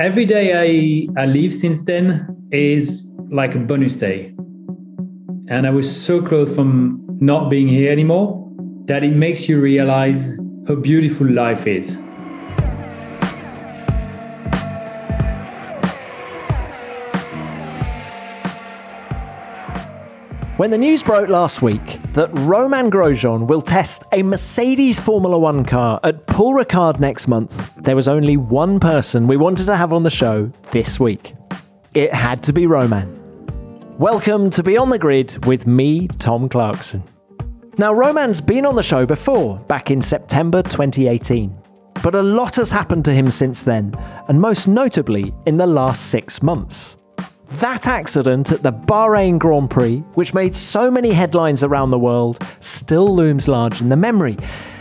Every day I leave since then is like a bonus day. And I was so close from not being here anymore that it makes you realize how beautiful life is. When the news broke last week that Romain Grosjean will test a Mercedes Formula One car at Paul Ricard next month, there was only one person we wanted to have on the show this week. It had to be Romain. Welcome to Beyond the Grid with me, Tom Clarkson. Now, Romain's been on the show before, back in September 2018. But a lot has happened to him since then, and most notably in the last 6 months. That accident at the Bahrain Grand Prix, which made so many headlines around the world, still looms large in the memory,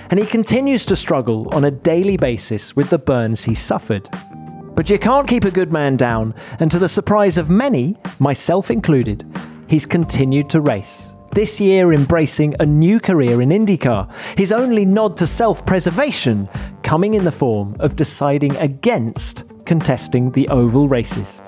and he continues to struggle on a daily basis with the burns he suffered. But you can't keep a good man down, and to the surprise of many, myself included, he's continued to race, this year embracing a new career in IndyCar, his only nod to self-preservation coming in the form of deciding against contesting the oval races.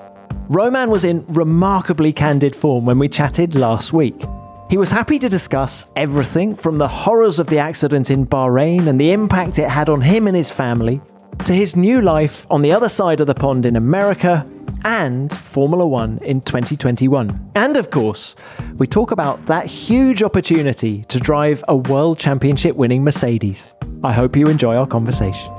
Romain was in remarkably candid form when we chatted last week. He was happy to discuss everything from the horrors of the accident in Bahrain and the impact it had on him and his family, to his new life on the other side of the pond in America, and Formula One in 2021. And of course, we talk about that huge opportunity to drive a World Championship winning Mercedes. I hope you enjoy our conversation.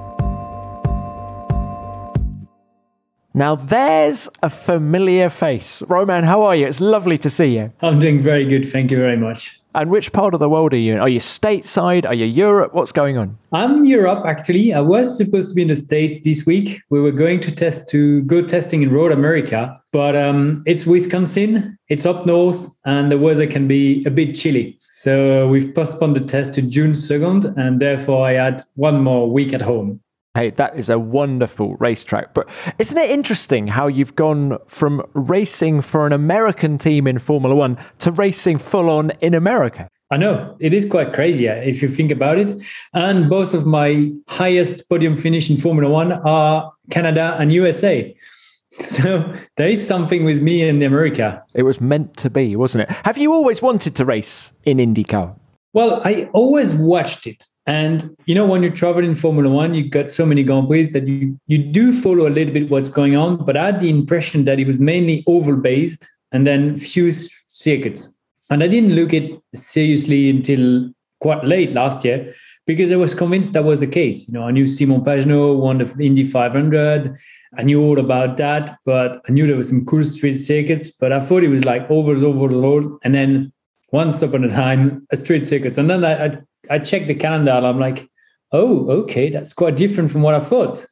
Now there's a familiar face. Romain, how are you? It's lovely to see you. I'm doing very good. Thank you very much. And which part of the world are you in? Are you stateside? Are you Europe? What's going on? I'm Europe, actually. I was supposed to be in the States this week. We were going to go testing in Road America, but it's Wisconsin. It's up north and the weather can be a bit chilly. So we've postponed the test to June 2nd and therefore I had one more week at home. Hey, that is a wonderful racetrack. But isn't it interesting how you've gone from racing for an American team in Formula One to racing full on in America? I know. It is quite crazy if you think about it. And both of my highest podium finish in Formula One are Canada and USA. So there is something with me in America. It was meant to be, wasn't it? Have you always wanted to race in IndyCar? Well, I always watched it. And, you know, when you travel in Formula One, you got so many Grand Prix that you do follow a little bit what's going on. But I had the impression that it was mainly oval based and then few circuits. And I didn't look at it seriously until quite late last year because I was convinced that was the case. You know, I knew Simon Pagenaud won the Indy 500. I knew all about that, but I knew there were some cool street circuits. But I thought it was like ovals. And then once upon a time, a street circuits. And then I checked the calendar and I'm like, oh, okay, that's quite different from what I thought.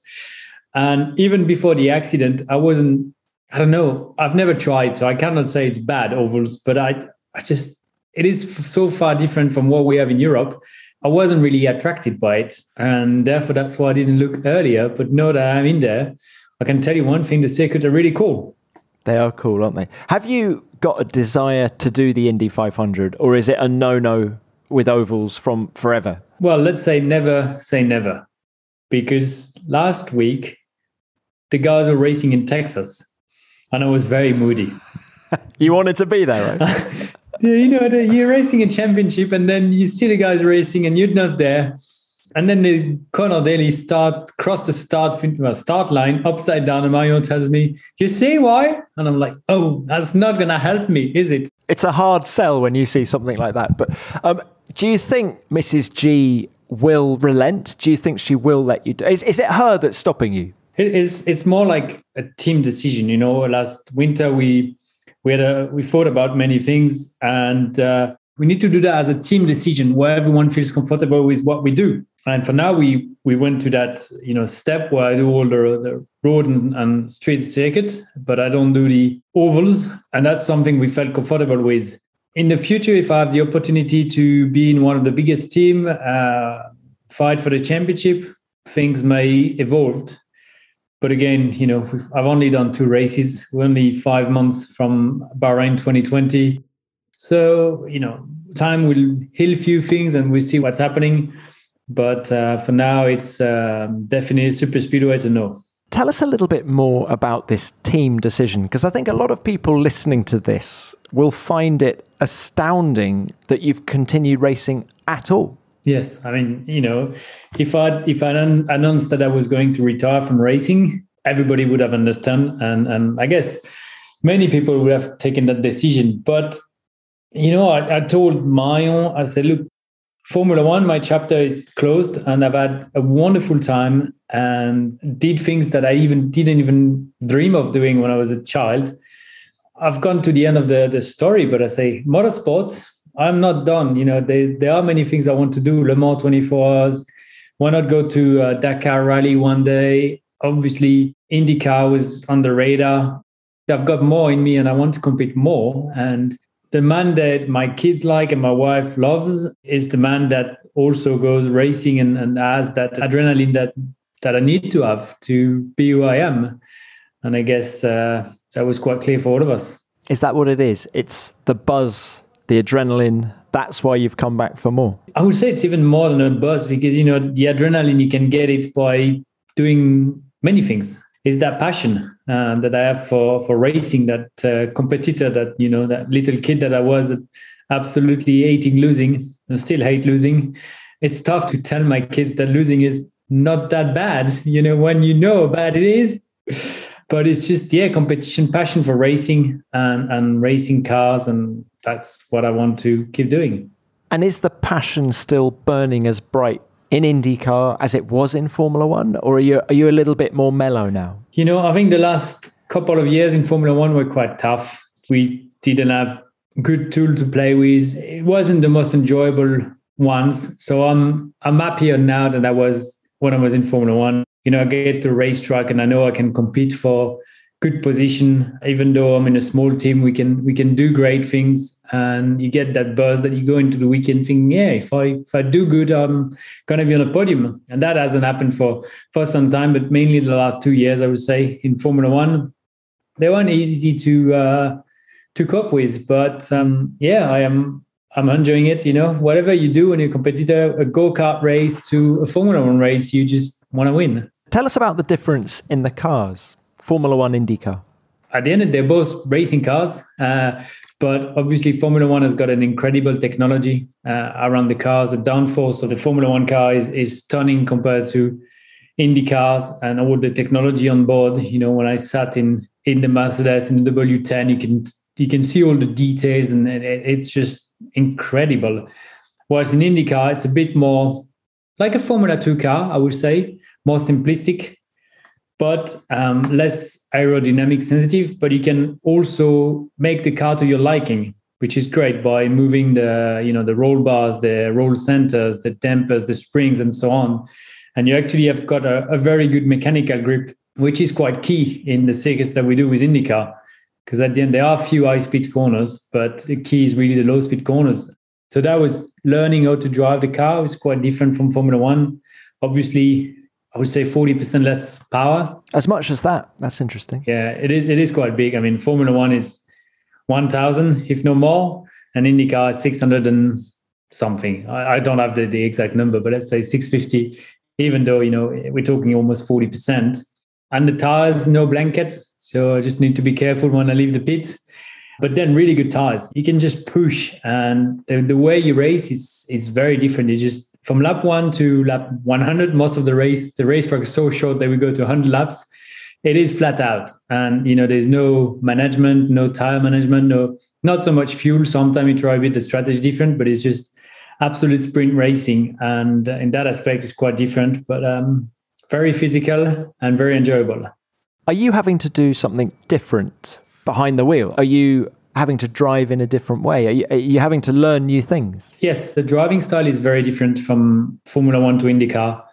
And even before the accident, I don't know, I've never tried, so I cannot say it's bad ovals, but I just, it is so far different from what we have in Europe. I wasn't really attracted by it. And therefore, that's why I didn't look earlier. But now that I'm in there, I can tell you one thing, the circuits are really cool. They are cool, aren't they? Have you got a desire to do the Indy 500 or is it a no-no with ovals from forever? Well, let's say never say never, because last week the guys were racing in Texas and I was very moody. You wanted to be there, right? You know, you're racing a championship and then you see the guys racing and you're not there. And then the Connor Daly cross the start line upside down and Mario tells me, you see why? And I'm like, oh, that's not going to help me, is it? It's a hard sell when you see something like that. But do you think Mrs. G will relent? Do you think she will let you do it? Is it her that's stopping you? It's more like a team decision. You know, last winter we thought about many things and we need to do that as a team decision where everyone feels comfortable with what we do. And for now, we went to that, you know, step where I do all the road and street circuit, but I don't do the ovals. And that's something we felt comfortable with. In the future, if I have the opportunity to be in one of the biggest team, fight for the championship, things may evolve. But again, you know, I've only done 2 races. We're only 5 months from Bahrain 2020. So, you know, time will heal few things and we'll see what's happening. But for now, it's definitely super speedway to know. Tell us a little bit more about this team decision, because I think a lot of people listening to this will find it astounding that you've continued racing at all. Yes. I mean, you know, if I announced that I was going to retire from racing, everybody would have understood. And I guess many people would have taken that decision. But, you know, I told Marion, I said, look, Formula One, my chapter is closed, and I've had a wonderful time and did things that I didn't even dream of doing when I was a child. I've gone to the end of the story, but I say motorsports, I'm not done. You know, there are many things I want to do. Le Mans 24 hours. Why not go to Dakar Rally one day? Obviously, IndyCar was on the radar. I've got more in me and I want to compete more. And the man that my kids like and my wife loves is the man that also goes racing and has that adrenaline that I need to have to be who I am. And I guess that was quite clear for all of us. Is that what it is? It's the buzz, the adrenaline. That's why you've come back for more. I would say it's even more than a buzz, because, you know, the adrenaline, you can get it by doing many things. It's that passion that I have for racing, that competitor, that, you know, that little kid that I was, that absolutely hating losing. I still hate losing. It's tough to tell my kids that losing is not that bad, you know, when you know how bad it is. But it's just, yeah, competition, passion for racing and racing cars. And that's what I want to keep doing. And is the passion still burning as bright in IndyCar as it was in Formula One? Or are you a little bit more mellow now? You know, I think the last couple of years in Formula One were quite tough. We didn't have good tool to play with. It wasn't the most enjoyable ones. So I'm happier now than I was when I was in Formula One. You know, I get to racetrack and I know I can compete for good position. Even though I'm in a small team, we can do great things. And you get that buzz that you go into the weekend thinking, yeah, if I do good, I'm going to be on a podium. And that hasn't happened for some time, but mainly the last 2 years, I would say, in Formula One. They weren't easy to cope with, but yeah, I'm enjoying it. You know, whatever you do when you're a competitor, a go-kart race to a Formula One race, you just want to win. Tell us about the difference in the cars, Formula One, IndyCar. At the end of the day, they're both racing cars. But obviously, Formula One has got an incredible technology around the cars. The downforce of the Formula One car is stunning compared to Indy cars and all the technology on board. You know, when I sat in the Mercedes in the W10, you can see all the details, and it's just incredible. Whereas in IndyCar, it's a bit more like a Formula 2 car, I would say, more simplistic, but less aerodynamic sensitive, but you can also make the car to your liking, which is great by moving the roll bars, the roll centers, the dampers, the springs, and so on. And you actually have got a very good mechanical grip, which is quite key in the circuits that we do with IndyCar, because at the end, there are few high-speed corners, but the key is really the low-speed corners. So that was learning how to drive the car. It's quite different from Formula One. Obviously, I would say 40% less power. As much as that? That's interesting. Yeah, it is quite big. I mean, Formula One is 1,000, if no more, and IndyCar is 600 and something. I don't have the exact number, but let's say 650, even though, you know, we're talking almost 40%. And the tires, no blanket, so I just need to be careful when I leave the pit. But then really good tires. You can just push, and the way you race is very different. It's just from lap 1 to lap 100, most of the racetrack is so short that we go to 100 laps. It is flat out. And, you know, there's no management, no tire management, not so much fuel. Sometimes you try a bit the strategy different, but it's just absolute sprint racing. And in that aspect, it's quite different, but very physical and very enjoyable. Are you having to do something different behind the wheel? Are you having to drive in a different way? Are you having to learn new things? Yes, the driving style is very different from Formula One to IndyCar.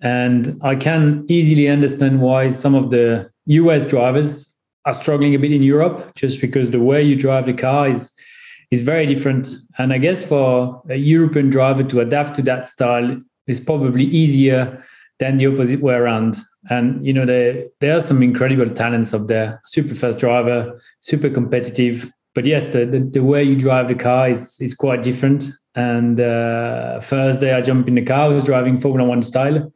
And I can easily understand why some of the US drivers are struggling a bit in Europe, just because the way you drive the car is very different. And I guess for a European driver to adapt to that style is probably easier than the opposite way around. And, you know, there are some incredible talents up there, super fast driver, super competitive. But yes, the way you drive the car is quite different. And Thursday, I jumped in the car, I was driving Formula One style.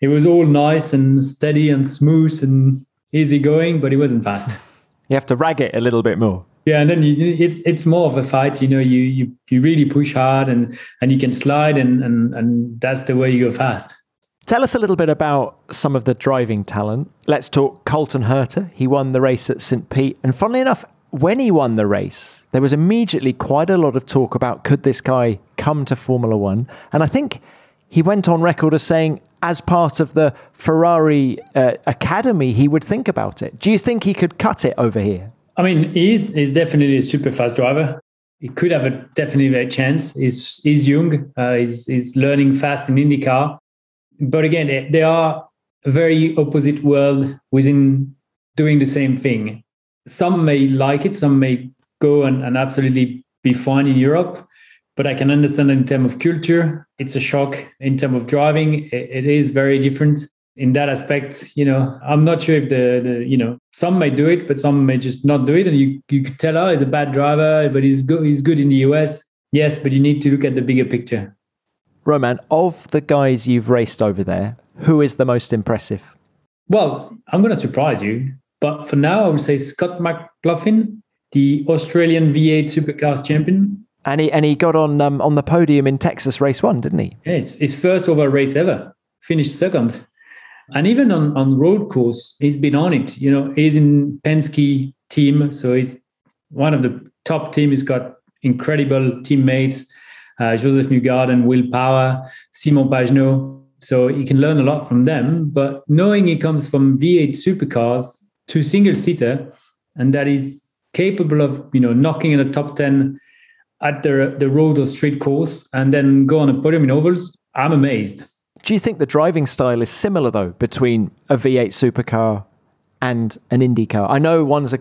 it was all nice and steady and smooth and easy going, but it wasn't fast. You have to rag it a little bit more. Yeah, and then it's more of a fight. You know, you really push hard and you can slide and that's the way you go fast. Tell us a little bit about some of the driving talent. Let's talk Colton Herta. He won the race at St. Pete. And funnily enough, when he won the race, there was immediately quite a lot of talk about, could this guy come to Formula One? And I think he went on record as saying, as part of the Ferrari Academy, he would think about it. Do you think he could cut it over here? I mean, he's definitely a super fast driver. He could have definitely a chance. He's young. He's learning fast in IndyCar. But again, they are a very opposite world within doing the same thing. Some may like it, some may go and absolutely be fine in Europe, but I can understand in terms of culture, it's a shock. In terms of driving, it is very different. In that aspect, you know, I'm not sure if some may do it, but some may just not do it. And you could tell, oh, he's a bad driver, but he's good in the US. Yes, but you need to look at the bigger picture. Romain, of the guys you've raced over there, who is the most impressive? Well, I'm going to surprise you, but for now, I would say Scott McLaughlin, the Australian V8 supercars champion. And he got on the podium in Texas race one, didn't he? Yeah, it's his first over race ever, finished second. And even on road course, he's been on it. You know, he's in Penske team, so he's one of the top team. He's got incredible teammates. Joseph Newgarden, Will Power, Simon Pagenaud. So you can learn a lot from them. But knowing he comes from V8 supercars to single-seater and that he's capable of, you know, knocking in the top 10 at the road or street course and then go on a podium in ovals, I'm amazed. Do you think the driving style is similar, though, between a V8 supercar and an Indy car? I know one's a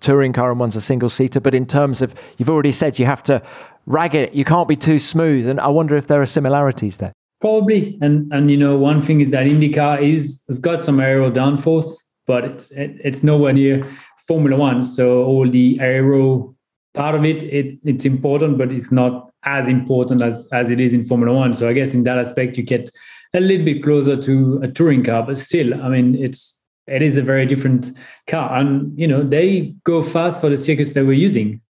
touring car and one's a single-seater, but in terms of, you've already said you have to rag it, you can't be too smooth. And I wonder if there are similarities there. Probably. And you know, one thing is that IndyCar has got some aero downforce, but it's nowhere near Formula One. So all the aero part of it's important, but it's not as important as it is in Formula One. So I guess in that aspect, you get a little bit closer to a touring car, but still, I mean, it is a very different car. And, you know, they go fast for the circuits they were using.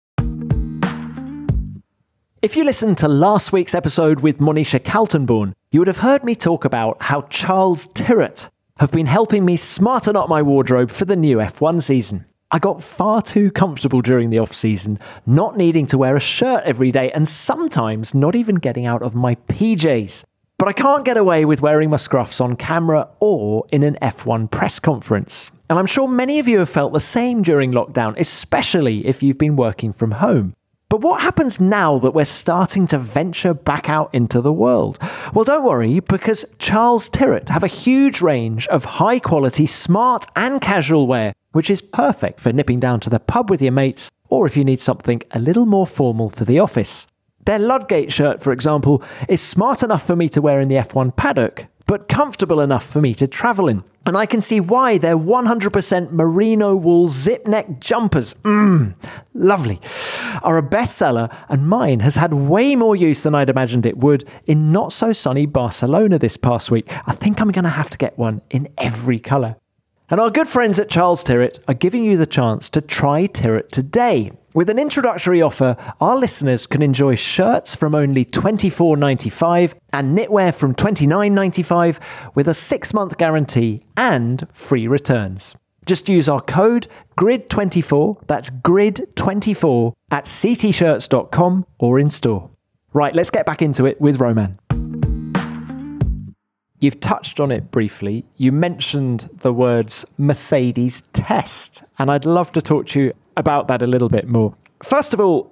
If you listened to last week's episode with Monisha Kaltenborn, you would have heard me talk about how Charles Tyrwhitt have been helping me smarten up my wardrobe for the new F1 season. I got far too comfortable during the off-season, not needing to wear a shirt every day and sometimes not even getting out of my PJs. But I can't get away with wearing my scruffs on camera or in an F1 press conference. And I'm sure many of you have felt the same during lockdown, especially if you've been working from home. But what happens now that we're starting to venture back out into the world? Well, don't worry, because Charles Tyrwhitt have a huge range of high-quality, smart and casual wear, which is perfect for nipping down to the pub with your mates, or if you need something a little more formal for the office. Their Ludgate shirt, for example, is smart enough for me to wear in the F1 paddock, but comfortable enough for me to travel in. And I can see why their 100% merino wool zip-neck jumpers, lovely, are a bestseller, and mine has had way more use than I'd imagined it would in not-so-sunny Barcelona this past week. I think I'm going to have to get one in every colour. And our good friends at Charles Tyrwhitt are giving you the chance to try Tyrwhitt today. With an introductory offer, our listeners can enjoy shirts from only $24.95 and knitwear from $29.95 with a 6-month guarantee and free returns. Just use our code GRID24, that's GRID24, at ctshirts.com or in store. Right, let's get back into it with Romain. You've touched on it briefly. You mentioned the words Mercedes test, and I'd love to talk to you about that a little bit more. First of all,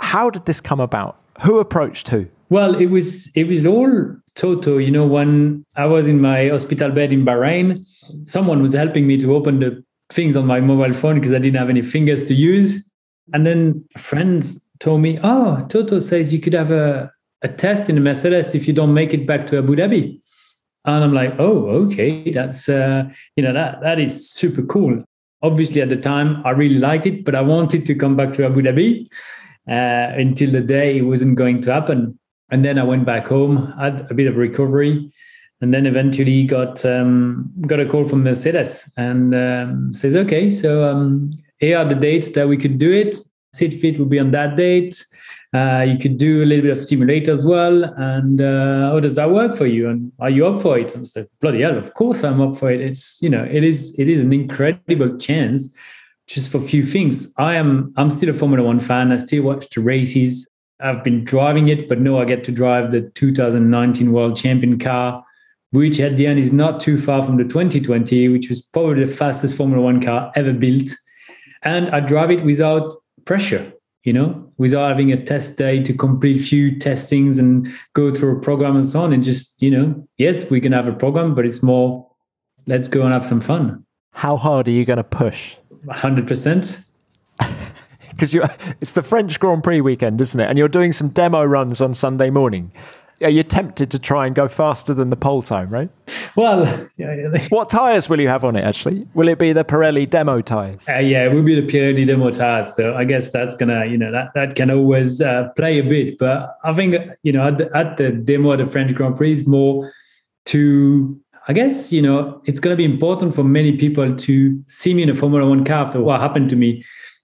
how did this come about? Who approached who? Well, it was all Toto. You know, when I was in my hospital bed in Bahrain, someone was helping me to open the things on my mobile phone because I didn't have any fingers to use. And then friends told me, oh, Toto says you could have a test in the Mercedes if you don't make it back to Abu Dhabi. And I'm like, oh, okay, that's, that is super cool. Obviously, at the time, I really liked it, but I wanted to come back to Abu Dhabi until the day it wasn't going to happen. And then I went back home, had a bit of recovery, And then eventually got a call from Mercedes and says, okay, so here are the dates that we could do it. Seat fit will be on that date. You could do a little bit of simulator as well. And how does that work for you? And are you up for it? I said, bloody hell, of course I'm up for it. It's, you know, it is an incredible chance just for a few things. I'm still a Formula One fan. I still watch the races. I've been driving it, but now I get to drive the 2019 World Champion car, which at the end is not too far from the 2020, which was probably the fastest Formula One car ever built. And I drive it without pressure, you know, without having a test day to complete few testings and go through a program and so on. And just, you know, yes, we can have a program, but it's more, let's go and have some fun. How hard are you going to push? 100%. Because it's the French Grand Prix weekend, isn't it? And you're doing some demo runs on Sunday morning. Are you tempted to try and go faster than the pole time, right? Well, what tyres will you have on it, actually? Will it be the Pirelli demo tyres? Yeah, it will be the Pirelli demo tyres. So I guess that's going to, you know, that can always play a bit. But I think, you know, at the demo at the French Grand Prix is more to, I guess, you know, it's going to be important for many people to see me in a Formula One car after what happened to me.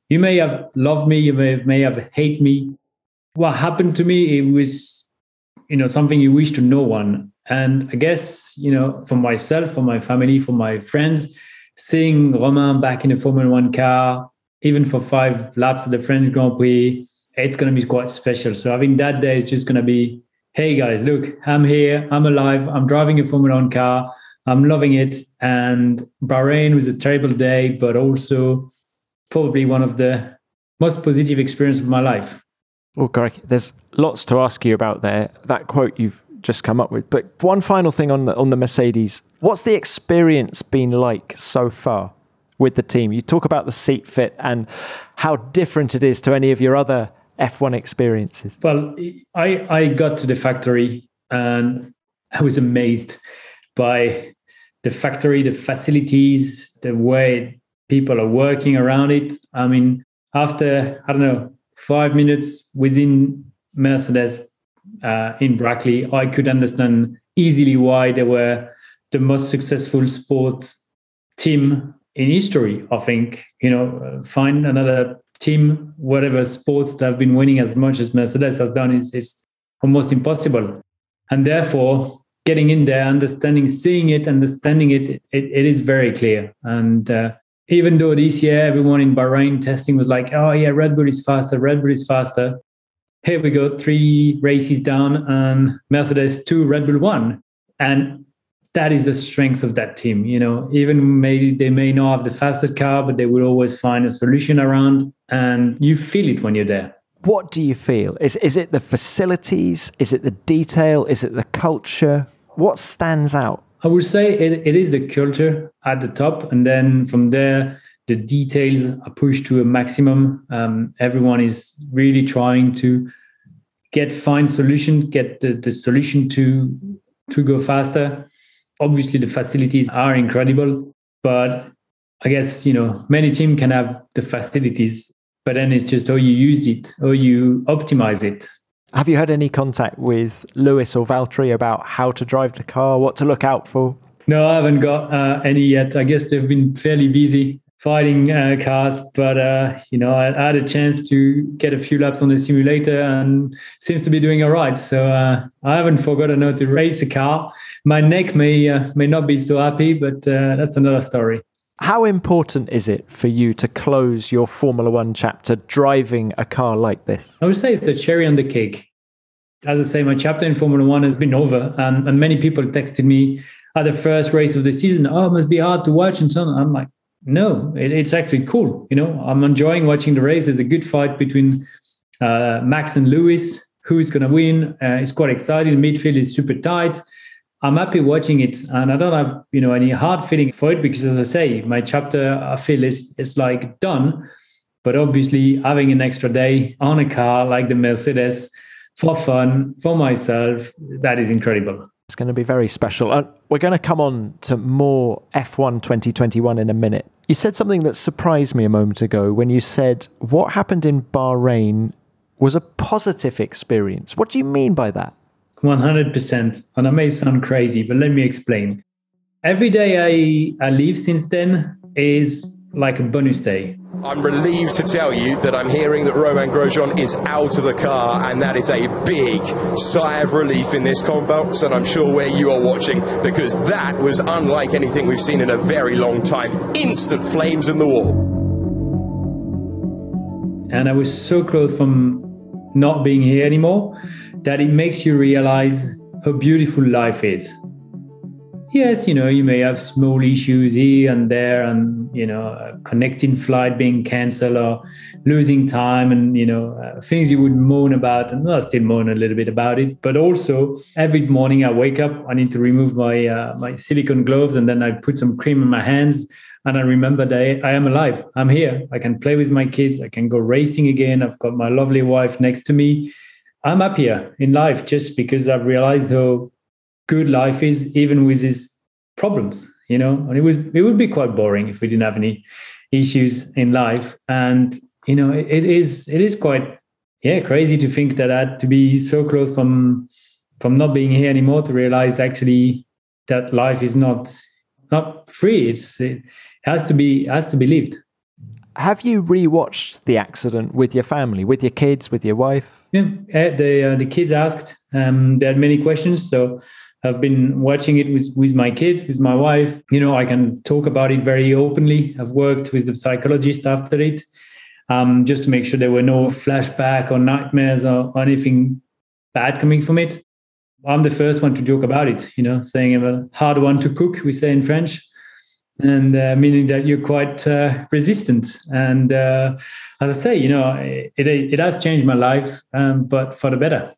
You may have loved me, you may have hated me. What happened to me, it was, you know, something you wish to no one. And I guess, you know, for myself, for my family, for my friends, seeing Romain back in a Formula One car, even for 5 laps at the French Grand Prix, it's going to be quite special. So I think that day is just going to be, hey guys, look, I'm here, I'm alive, I'm driving a Formula One car, I'm loving it. And Bahrain was a terrible day, but also probably one of the most positive experiences of my life. Oh, correct. There's lots to ask you about there, that quote you've just come up with. But one final thing on the Mercedes. What's the experience been like so far with the team? You talk about the seat fit and how different it is to any of your other F1 experiences. Well, I got to the factory and I was amazed by the factory, the facilities, the way people are working around it. I mean, after, I don't know, 5 minutes within Mercedes in Brackley, I could understand easily why they were the most successful sports team in history. I think, you know, find another team, whatever sports that have been winning as much as Mercedes has done, it's almost impossible. And therefore, getting in there, understanding it, it is very clear. And even though this year everyone in Bahrain testing was like, oh yeah, Red Bull is faster. Here we go, 3 races down and Mercedes 2, Red Bull 1. And that is the strength of that team. You know, even maybe they may not have the fastest car, but they will always find a solution around, and you feel it when you're there. What do you feel? Is it the facilities? Is it the detail? Is it the culture? What stands out? I would say it is the culture at the top. And then from there, the details are pushed to a maximum. Everyone is really trying to find solution, get the solution to go faster. Obviously, the facilities are incredible. But I guess, you know, many teams can have the facilities, but then it's just how you use it, how you optimize it. Have you had any contact with Lewis or Valtteri about how to drive the car, what to look out for? No, I haven't got any yet. I guess they've been fairly busy fighting cars, but, you know, I had a chance to get a few laps on the simulator and seems to be doing all right. So I haven't forgotten how to race a car. My neck may not be so happy, but that's another story. How important is it for you to close your Formula One chapter driving a car like this? I would say it's the cherry on the cake. As I say, my chapter in Formula One has been over, and many people texted me at the first race of the season, oh, it must be hard to watch and so on. I'm like, no, it's actually cool. You know, I'm enjoying watching the race. There's a good fight between Max and Lewis, who's going to win. It's quite exciting. The midfield is super tight. I'm happy watching it, and I don't have, you know, any hard feeling for it because, as I say, my chapter, I feel it's like done. But obviously, having an extra day on a car like the Mercedes for fun, for myself, that is incredible. It's going to be very special. And we're going to come on to more F1 2021 in a minute. You said something that surprised me a moment ago when you said what happened in Bahrain was a positive experience. What do you mean by that? 100%. And I may sound crazy, but let me explain. Every day I leave since then is like a bonus day. I'm relieved to tell you that I'm hearing that Romain Grosjean is out of the car, and that is a big sigh of relief in this convox, and I'm sure where you are watching, because that was unlike anything we've seen in a very long time. Instant flames in the wall. And I was so close from not being here anymore that it makes you realize how beautiful life is. Yes, you know, you may have small issues here and there, and, you know, a connecting flight being cancelled or losing time and, you know, things you would moan about. And I still moan a little bit about it. But also every morning I wake up, I need to remove my my silicone gloves, and then I put some cream in my hands. And I remember that I am alive. I'm here. I can play with my kids. I can go racing again. I've got my lovely wife next to me. I'm happier in life just because I've realized how good life is, even with these problems, you know. And it would be quite boring if we didn't have any issues in life. And, you know, it is quite, yeah, crazy to think that I had to be so close from not being here anymore to realize actually that life is not free. It has to be lived. Have you rewatched the accident with your family, with your kids, with your wife? Yeah, the kids asked. They had many questions, so I've been watching it with my kids, with my wife. You know, I can talk about it very openly. I've worked with the psychologist after it, just to make sure there were no flashback or nightmares or anything bad coming from it. I'm the first one to joke about it, you know, saying I'm a hard one to cook, we say in French, and meaning that you're quite resistant. And as I say, you know, it has changed my life, but for the better.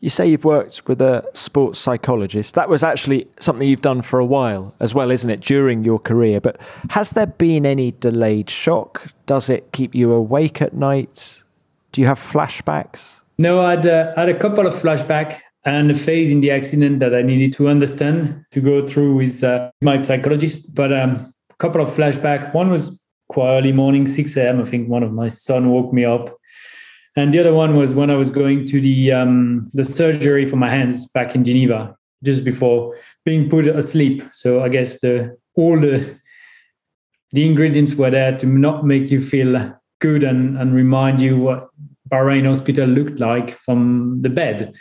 You say you've worked with a sports psychologist. That was actually something you've done for a while as well, isn't it, during your career? But has there been any delayed shock? Does it keep you awake at night? Do you have flashbacks? No, I had a couple of flashbacks and a phase in the accident that I needed to understand, to go through with my psychologist. But a couple of flashbacks. One was quite early morning, 6 a.m. I think one of my son woke me up. And the other one was when I was going to the surgery for my hands back in Geneva, just before being put asleep. So I guess all the ingredients were there to not make you feel good and remind you what Bahrain Hospital looked like from the bed.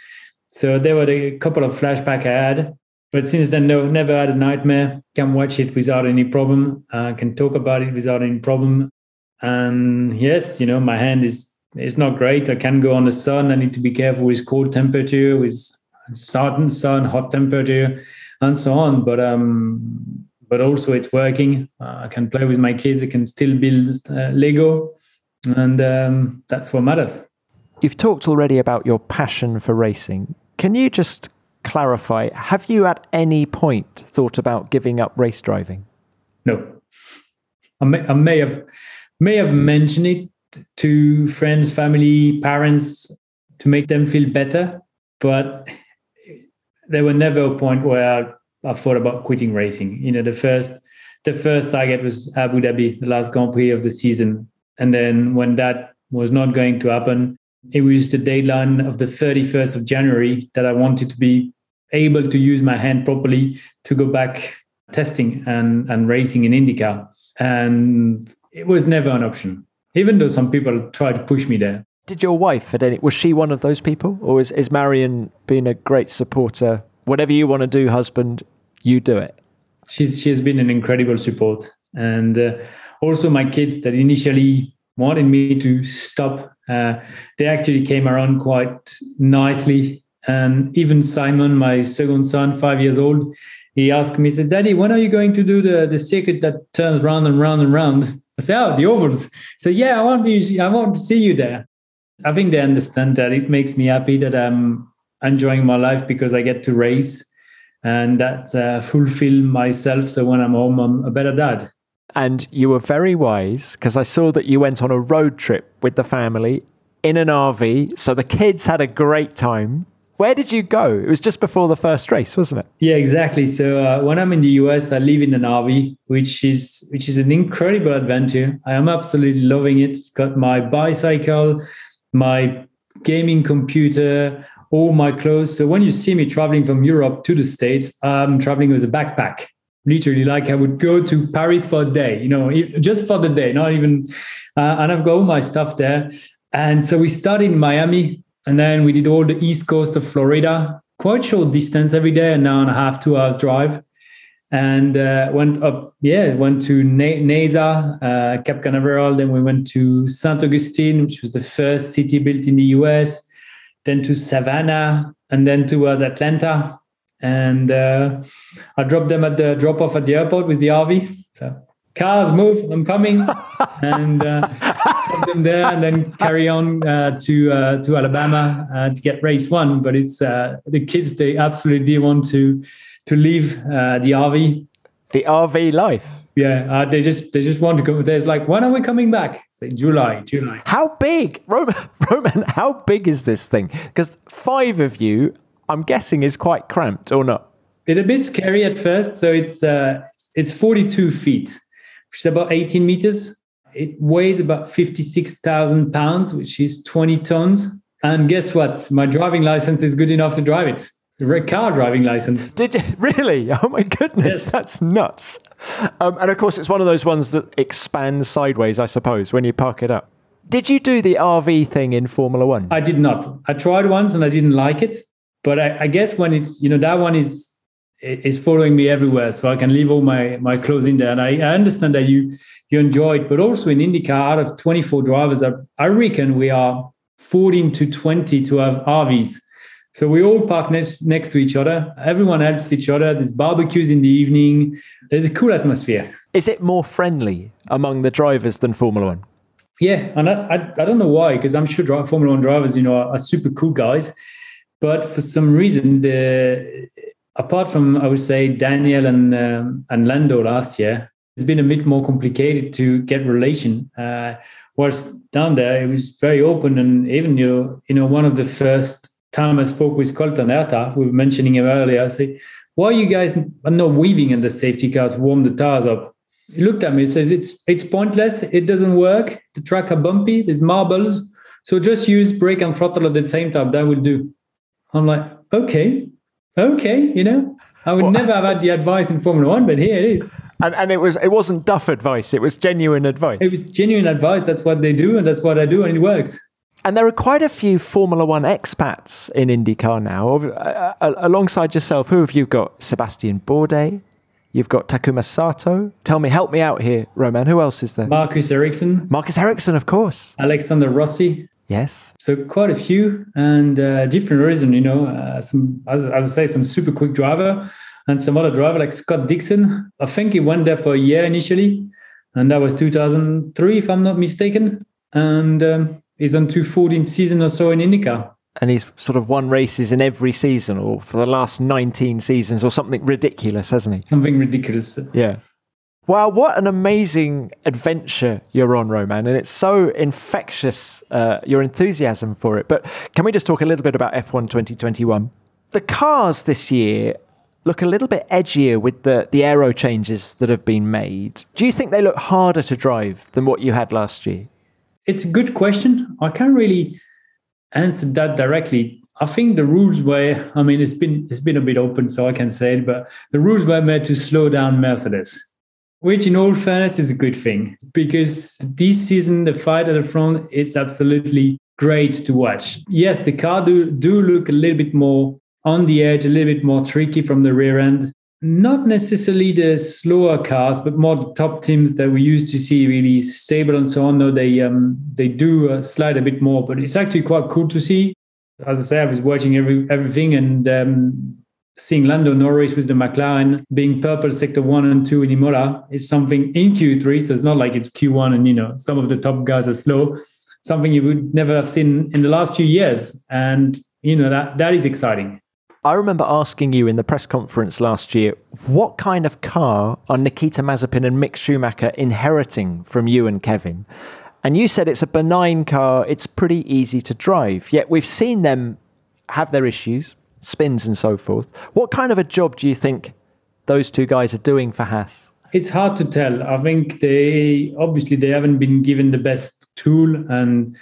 So there were a couple of flashbacks I had. But since then, no, never had a nightmare. Can watch it without any problem. Can talk about it without any problem. And yes, you know, my hand is... it's not great. I can go on the sun. I need to be careful with cold temperature, with sudden sun, hot temperature, and so on. But also it's working. I can play with my kids. I can still build Lego, and that's what matters. You've talked already about your passion for racing. Can you just clarify, have you at any point thought about giving up race driving? No. I may have mentioned it to friends, family, parents, to make them feel better. But there was never a point where I thought about quitting racing. You know, the first target was Abu Dhabi, the last Grand Prix of the season. And then when that was not going to happen, it was the deadline of the 31st of January that I wanted to be able to use my hand properly to go back testing and racing in IndyCar. And it was never an option, even though some people tried to push me there. Did your wife, was she one of those people? Or is Marion been a great supporter? Whatever you want to do, husband, you do it. She's been an incredible support. And also my kids that initially wanted me to stop, they actually came around quite nicely. And even Simon, my second son, 5 years old, he asked me, he said, Daddy, when are you going to do the circuit that turns round and round and round? I say, oh, the ovals. So yeah, I want to see you there. I think they understand that it makes me happy that I'm enjoying my life because I get to race, and that's fulfill myself. So when I'm home, I'm a better dad. And you were very wise, because I saw that you went on a road trip with the family in an RV. So the kids had a great time. Where did you go? It was just before the first race, wasn't it? Yeah, exactly. So when I'm in the US, I live in an RV, which is an incredible adventure. I am absolutely loving it. It's got my bicycle, my gaming computer, all my clothes. So when you see me traveling from Europe to the States, I'm traveling with a backpack. Literally, like I would go to Paris for a day, you know, just for the day, not even. And I've got all my stuff there. And so we started in Miami, and then we did all the East Coast of Florida, quite short distance every day, an hour and a half, 2 hours drive. And went up, went to Neza, Cape Canaveral. Then we went to St. Augustine, which was the first city built in the US. Then to Savannah, and then towards Atlanta. And I dropped them at the drop off at the airport with the RV. So cars move, I'm coming, and drop them there, and then carry on to Alabama to get race one. But it's the kids; they absolutely do want to leave the RV. The RV life. Yeah, they just want to go. There's like, when are we coming back? Say July. How big, Roman? How big is this thing? Because five of you, I'm guessing, is quite cramped, or not? It's a bit scary at first. So it's 42 feet, which is about 18 meters. It weighs about 56,000 pounds, which is 20 tons. And guess what? My driving license is good enough to drive it. The car driving license. Did you really? Oh my goodness, yes. That's nuts. And of course, it's one of those ones that expands sideways, I suppose, when you park it up. Did you do the RV thing in Formula One? I did not. I tried once and I didn't like it. But I guess when it's, you know, that one is following me everywhere. So I can leave all my clothes in there. And I understand that you enjoy it. But also in IndyCar, out of 24 drivers, I reckon we are 14 to 20 to have RVs. So we all park next to each other. Everyone helps each other. There's barbecues in the evening. There's a cool atmosphere. Is it more friendly among the drivers than Formula One? Yeah. And I don't know why, because I'm sure Formula One drivers, you know, are super cool guys. But for some reason, apart from, I would say, Daniel and Lando last year, it's been a bit more complicated to get relation. Whilst down there, it was very open, and even you know, one of the first time I spoke with Colton Herta, we were mentioning him earlier. I say, "Why are you guys not weaving in the safety car to warm the tires up?" He looked at me and says, "It's pointless. It doesn't work. The track are bumpy. There's marbles. So just use brake and throttle at the same time. That will do." I'm like, okay, you know, I would never have had the advice in Formula One, but here it is. And it wasn't duff advice, it was genuine advice. It was genuine advice, that's what they do, and that's what I do, and it works. And there are quite a few Formula One expats in IndyCar now. Alongside yourself, who have you got? Sebastian Bourdais, you've got Takuma Sato. Help me out here, Roman, who else is there? Marcus Ericsson, of course. Alexander Rossi. Yes. So quite a few, and different reason, you know, some, as I say, some super quick driver and some other driver like Scott Dixon. I think he went there for a year initially, and that was 2003, if I'm not mistaken. And he's on 214 season or so in IndyCar. And he's sort of won races in every season, or for the last 19 seasons or something ridiculous, hasn't he? Something ridiculous. Yeah. Wow, what an amazing adventure you're on, Roman. And it's so infectious, your enthusiasm for it. But can we just talk a little bit about F1 2021? The cars this year look a little bit edgier with the aero changes that have been made. Do you think they look harder to drive than what you had last year? It's a good question. I can't really answer that directly. I think the rules were, I mean, it's been a bit open, so I can say it, but the rules were made to slow down Mercedes. Which, in all fairness, is a good thing, because this season, the fight at the front, it's absolutely great to watch. Yes, the car do look a little bit more on the edge, a little bit more tricky from the rear end. Not necessarily the slower cars, but more the top teams that we used to see really stable and so on. No, they do slide a bit more, but it's actually quite cool to see. As I say, I was watching everything and seeing Lando Norris with the McLaren being purple sector 1 and 2 in Imola is something in Q3. So it's not like it's Q1 and, you know, some of the top guys are slow, something you would never have seen in the last few years. And, you know, that is exciting. I remember asking you in the press conference last year, what kind of car are Nikita Mazepin and Mick Schumacher inheriting from you and Kevin? And you said it's a benign car. It's pretty easy to drive. Yet we've seen them have their issues, spins and so forth. What kind of a job do you think those two guys are doing for Haas? It's hard to tell. I think they haven't been given the best tool, and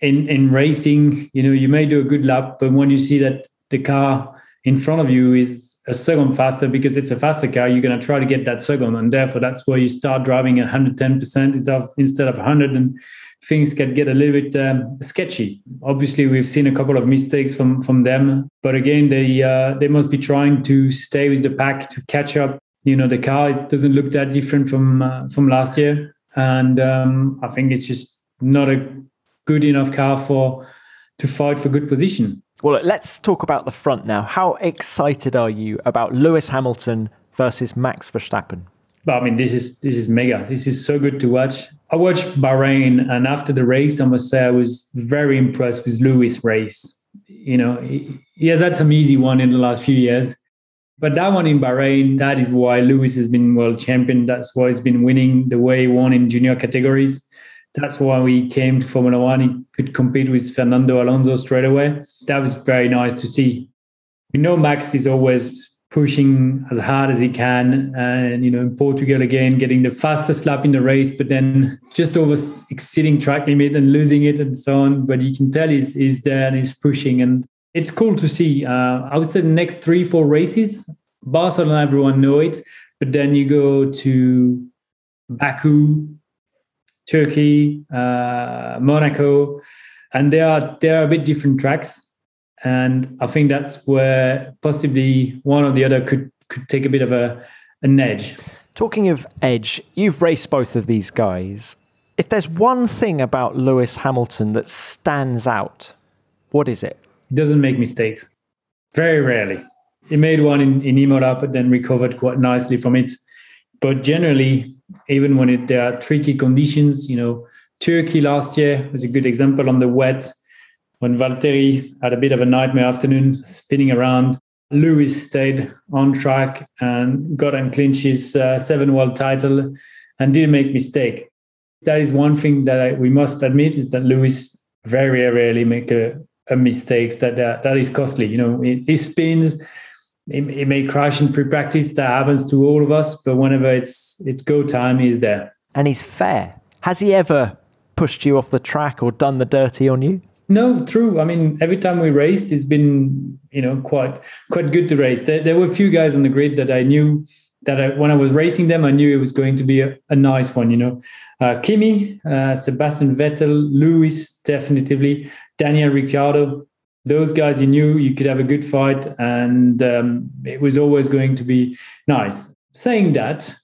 in racing, you know, you may do a good lap, but when you see that the car in front of you is a second faster because it's a faster car, you're going to try to get that second. And therefore, that's where you start driving at 110% instead of 100, and things can get a little bit sketchy. Obviously, we've seen a couple of mistakes from them. But again, they must be trying to stay with the pack to catch up. You know, the car, it doesn't look that different from last year. And I think it's just not a good enough car to fight for good position. Well, let's talk about the front now. How excited are you about Lewis Hamilton versus Max Verstappen? I mean, this is mega. This is so good to watch. I watched Bahrain, and after the race, I must say I was very impressed with Lewis' race. You know, he has had some easy one in the last few years. But that one in Bahrain, that is why Lewis has been world champion. That's why he's been winning the way he won in junior categories. That's why we came to Formula One. He could compete with Fernando Alonso straight away. That was very nice to see. We know Max is always pushing as hard as he can. And, you know, in Portugal again, getting the fastest lap in the race, but then just over exceeding track limit and losing it and so on. But you can tell he's there and he's pushing. And it's cool to see. I would say the next 3-4 races, Barcelona, everyone know it. But then you go to Baku, Turkey, Monaco, and they are a bit different tracks. And I think that's where possibly one or the other could take a bit of an edge. Talking of edge, you've raced both of these guys. If there's one thing about Lewis Hamilton that stands out, what is it? He doesn't make mistakes, very rarely. He made one in Imola, but then recovered quite nicely from it. But generally, even when there are tricky conditions, you know, Turkey last year was a good example on the wet, when Valtteri had a bit of a nightmare afternoon spinning around. Lewis stayed on track and got and clinched his 7th world title and didn't make mistake. That is one thing that we must admit, is that Lewis very rarely make mistakes that is costly. You know, he spins, it may crash in free practice. That happens to all of us. But whenever it's go time, he's there. And he's fair. Has he ever pushed you off the track or done the dirty on you? No, true. I mean, every time we raced, it's been, you know, quite good to race. There were a few guys on the grid that I knew when I was racing them, I knew it was going to be a nice one. You know, Kimi, Sebastian Vettel, Lewis, definitely. Daniel Ricciardo, those guys you knew you could have a good fight, and it was always going to be nice. Saying that,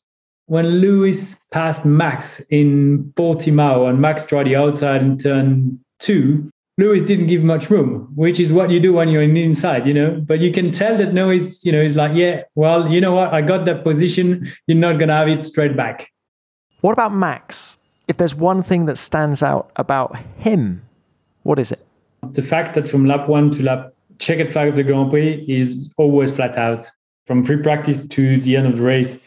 when Lewis passed Max in Portimao and Max tried the outside in turn 2, Lewis didn't give much room, which is what you do when you're inside, you know. But you can tell that no, he's, you know, he's like, yeah, well, you know what, I got that position, you're not going to have it straight back. What about Max? If there's one thing that stands out about him, what is it? The fact that from lap 1 to lap checkered flag of the Grand Prix is always flat out. From free practice to the end of the race,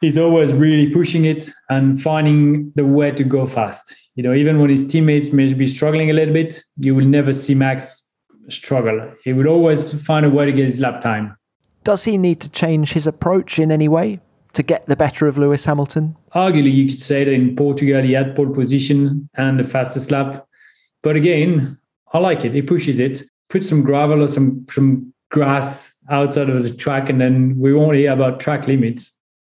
he's always really pushing it and finding the way to go fast. You know, even when his teammates may be struggling a little bit, you will never see Max struggle. He will always find a way to get his lap time. Does he need to change his approach in any way to get the better of Lewis Hamilton? Arguably, you could say that in Portugal, he had pole position and the fastest lap. But again, I like it. He pushes it, puts some gravel or some grass outside of the track, and then we won't hear about track limits.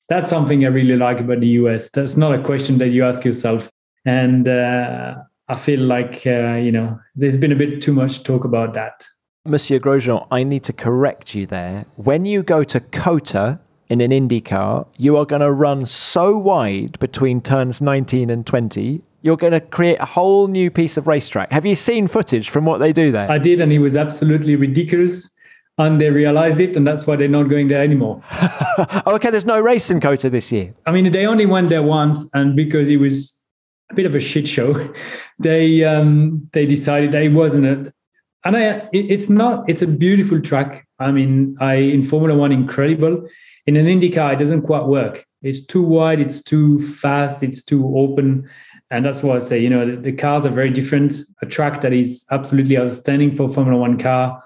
That's something I really like about the US. That's not a question that you ask yourself. And I feel like, you know, there's been a bit too much talk about that. Monsieur Grosjean, I need to correct you there. When you go to COTA in an IndyCar, you are going to run so wide between turns 19 and 20, you're going to create a whole new piece of racetrack. Have you seen footage from what they do there? I did, and it was absolutely ridiculous. And they realized it, and that's why they're not going there anymore. Okay, there's no race in COTA this year. I mean, they only went there once, and because it was a bit of a shit show, they decided that it wasn't a... And it's not... It's a beautiful track. I mean, in Formula One, incredible. In an IndyCar, it doesn't quite work. It's too wide, it's too fast, it's too open. And that's why I say, you know, the cars are very different. A track that is absolutely outstanding for a Formula One car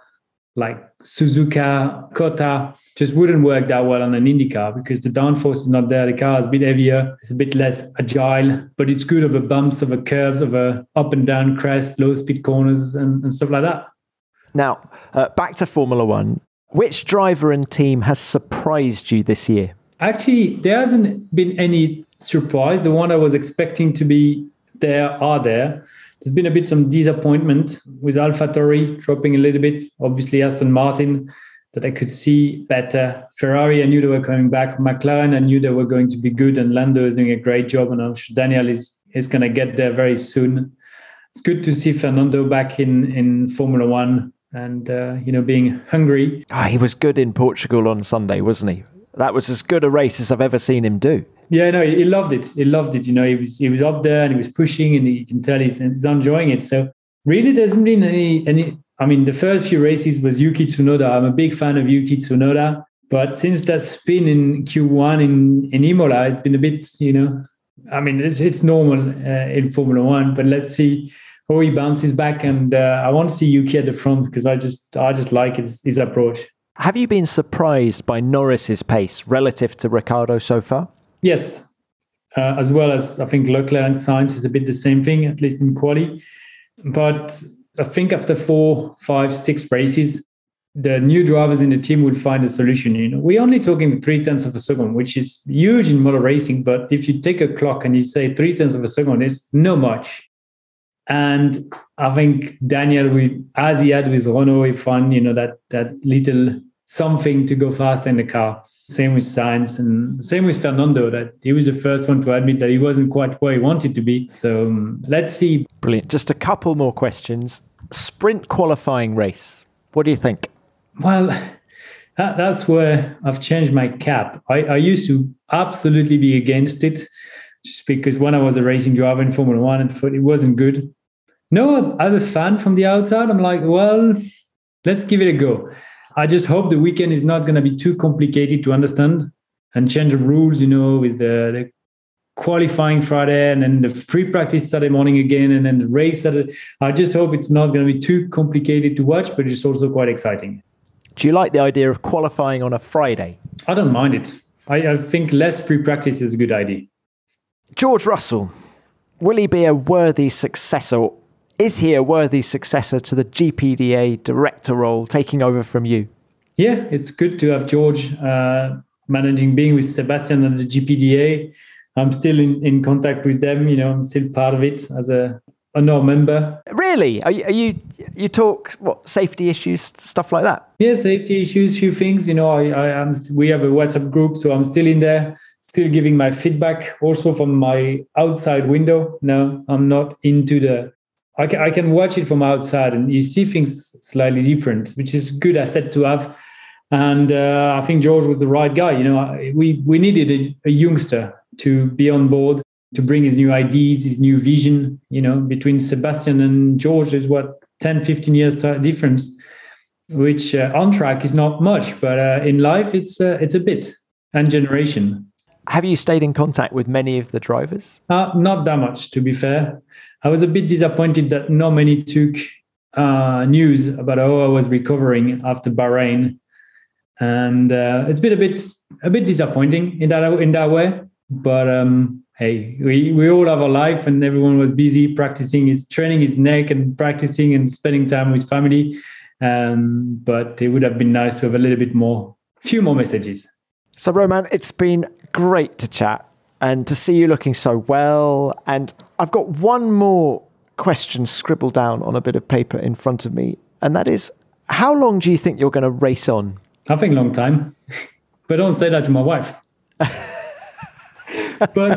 like Suzuka, COTA, just wouldn't work that well on an IndyCar because the downforce is not there. The car is a bit heavier. It's a bit less agile, but it's good over bumps, over curbs, over up and down crest, low speed corners and stuff like that. Now, back to Formula One. Which driver and team has surprised you this year? Actually, there hasn't been any surprise. The one I was expecting to be there are there. There's been a bit some disappointment with AlphaTauri dropping a little bit. Obviously, Aston Martin, that I could see better. Ferrari, I knew they were coming back. McLaren, I knew they were going to be good. And Lando is doing a great job. And I'm sure Daniel is going to get there very soon. It's good to see Fernando back in Formula One and, being hungry. Oh, he was good in Portugal on Sunday, wasn't he? That was as good a race as I've ever seen him do. Yeah, no, he loved it. He loved it. You know, he was up there and he was pushing, and you can tell he's enjoying it. So really, there hasn't been any. I mean, the first few races was Yuki Tsunoda. I'm a big fan of Yuki Tsunoda, but since that spin in Q1 in Imola, it's been a bit. You know, I mean, it's normal in Formula One, but let's see how he bounces back. And I want to see Yuki at the front because I just like his approach. Have you been surprised by Norris's pace relative to Ricciardo so far? Yes, as well as I think Leclerc and Sainz is a bit the same thing, at least in quali. But I think after 4, 5, 6 races, the new drivers in the team would find a solution. You know, we're only talking 0.3 of a second, which is huge in motor racing. But if you take a clock and you say 0.3 of a second, it's not much. And I think Daniel, as he had with Renault, he found that little something to go faster in the car. Same with Sainz and same with Fernando, that he was the first one to admit that he wasn't quite where he wanted to be. So let's see. Brilliant. Just a couple more questions. Sprint qualifying race. What do you think? Well, that's where I've changed my cap. I used to absolutely be against it just because when I was a racing driver in Formula One, I thought it wasn't good. No, as a fan from the outside, I'm like, well, let's give it a go. I just hope the weekend is not going to be too complicated to understand and change the rules, with the qualifying Friday and then the free practice Saturday morning again and then the race Saturday. I just hope it's not going to be too complicated to watch, but it's also quite exciting. Do you like the idea of qualifying on a Friday? I don't mind it. I think less free practice is a good idea. George Russell, will he be a worthy successor? Is he a worthy successor to the GPDA director role, taking over from you? Yeah, it's good to have George managing, being with Sebastian and the GPDA. I'm still in contact with them. I'm still part of it as a non-member. Really? You talk, what, safety issues, stuff like that? Yeah, safety issues, few things. We have a WhatsApp group, so I'm still in there. Still giving my feedback also from my outside window. No, I'm not into I can watch it from outside and you see things slightly different, which is good asset to have. And I think George was the right guy. We needed a youngster to be on board, to bring his new ideas, his new vision. Between Sebastian and George is what, 10, 15 years difference, which on track is not much, but in life it's a bit, and generation. Have you stayed in contact with many of the drivers? Not that much, to be fair. I was a bit disappointed that not many took news about how I was recovering after Bahrain, and it's been a bit disappointing in that way. But hey, we all have a life, and everyone was busy practicing his training, his neck, and practicing and spending time with family. But it would have been nice to have a few more messages. So, Romain, it's been great to chat and to see you looking so well. And I've got one more question scribbled down on a bit of paper in front of me, and that is, how long do you think you're going to race on? I think long time, but don't say that to my wife. But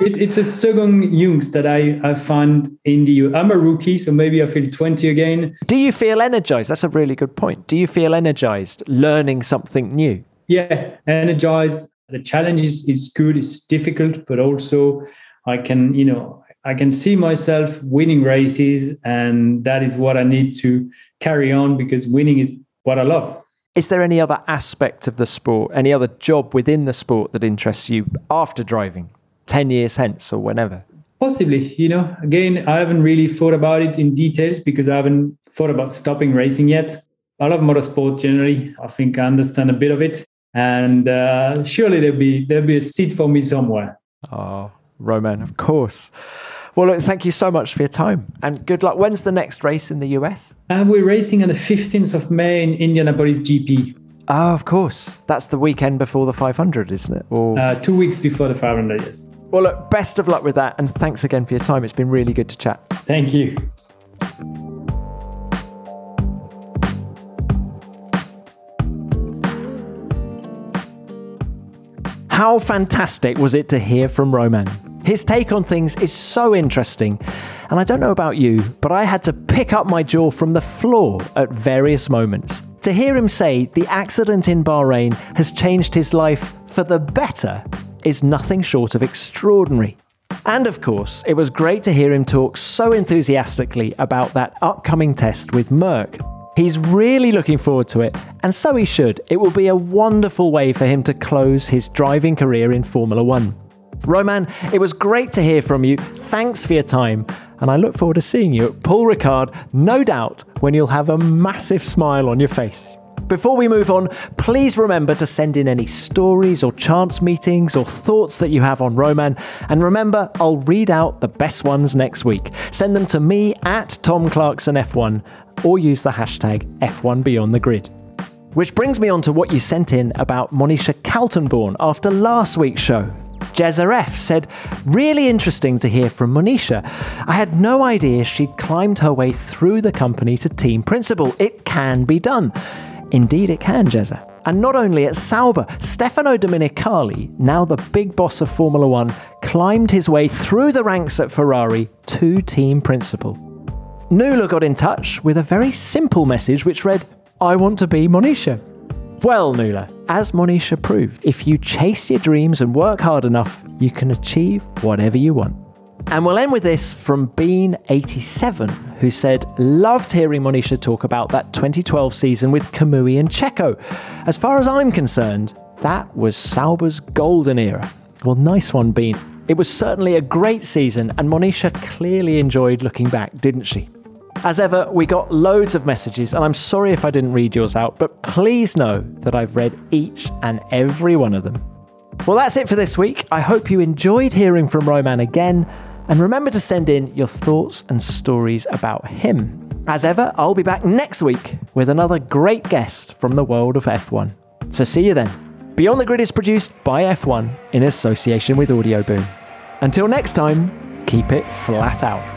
it's a second Jungs that I find in the EU. I'm a rookie, so maybe I feel 20 again. Do you feel energized? That's a really good point. Do you feel energized learning something new? Yeah, energized. The challenge is good, it's difficult, but also I can see myself winning races, and that is what I need to carry on because winning is what I love. Is there any other aspect of the sport, any other job within the sport that interests you after driving, 10 years hence or whenever? Possibly, again, I haven't really thought about it in details because I haven't thought about stopping racing yet. I love motorsport generally. I think I understand a bit of it. And surely there'll be a seat for me somewhere. Oh, Romain, of course. Well, look, thank you so much for your time and good luck. When's the next race in the US? We're racing on the 15th of May in Indianapolis GP. Oh, of course. That's the weekend before the 500, isn't it? Or 2 weeks before the 500, yes. Well, look, best of luck with that. And thanks again for your time. It's been really good to chat. Thank you. How fantastic was it to hear from Romain? His take on things is so interesting. And I don't know about you, but I had to pick up my jaw from the floor at various moments. To hear him say the accident in Bahrain has changed his life for the better is nothing short of extraordinary. And of course, it was great to hear him talk so enthusiastically about that upcoming test with Merc. He's really looking forward to it, and so he should. It will be a wonderful way for him to close his driving career in Formula One. Romain, it was great to hear from you. Thanks for your time. And I look forward to seeing you at Paul Ricard, no doubt, when you'll have a massive smile on your face. Before we move on, please remember to send in any stories or chance meetings or thoughts that you have on Romain. And remember, I'll read out the best ones next week. Send them to me at Tom Clarkson F1 or use the hashtag F1BeyondTheGrid. Which brings me on to what you sent in about Monisha Kaltenborn after last week's show. Jezaref said, really interesting to hear from Monisha. I had no idea she'd climbed her way through the company to team principal. It can be done. Indeed it can, Jezza. And not only at Sauber, Stefano Domenicali, now the big boss of Formula One, climbed his way through the ranks at Ferrari to team principal. Nuala got in touch with a very simple message which read, I want to be Monisha. Well, Nuala, as Monisha proved, if you chase your dreams and work hard enough, you can achieve whatever you want. And we'll end with this from Bean87, who said, loved hearing Monisha talk about that 2012 season with Kamui and Checo. As far as I'm concerned, that was Sauber's golden era. Well, nice one, Bean. It was certainly a great season, and Monisha clearly enjoyed looking back, didn't she? As ever, we got loads of messages, and I'm sorry if I didn't read yours out, but please know that I've read each and every one of them. Well, that's it for this week. I hope you enjoyed hearing from Romain again, and remember to send in your thoughts and stories about him. As ever, I'll be back next week with another great guest from the world of F1. So see you then. Beyond the Grid is produced by F1 in association with Audioboom. Until next time, keep it flat out.